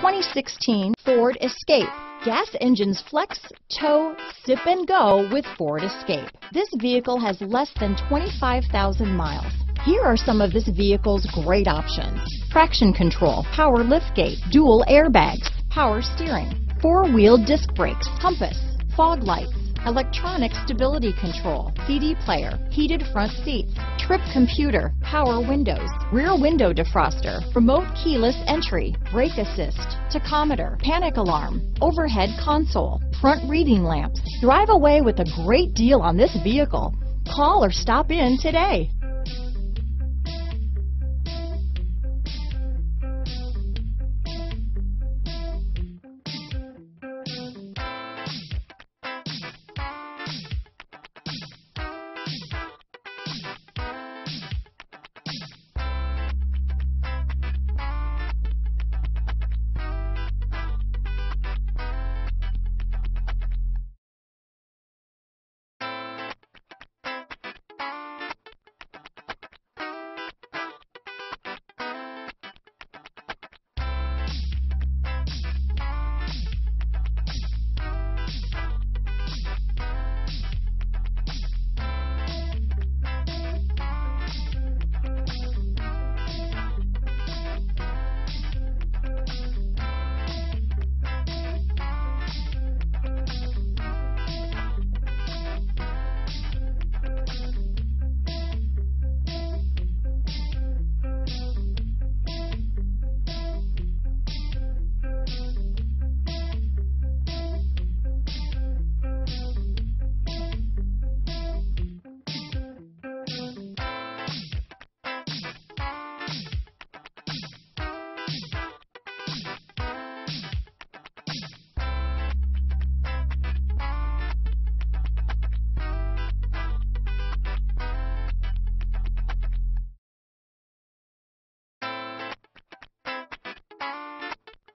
2016 Ford Escape. Gas engines flex, tow, sip and go with Ford Escape. This vehicle has less than 25,000 miles. Here are some of this vehicle's great options: traction control, power liftgate, dual airbags, power steering, four-wheel disc brakes, compass, fog lights, electronic stability control, CD player, heated front seats, trip computer, power windows, rear window defroster, remote keyless entry, brake assist, tachometer, panic alarm, overhead console, front reading lamps. Drive away with a great deal on this vehicle. Call or stop in today.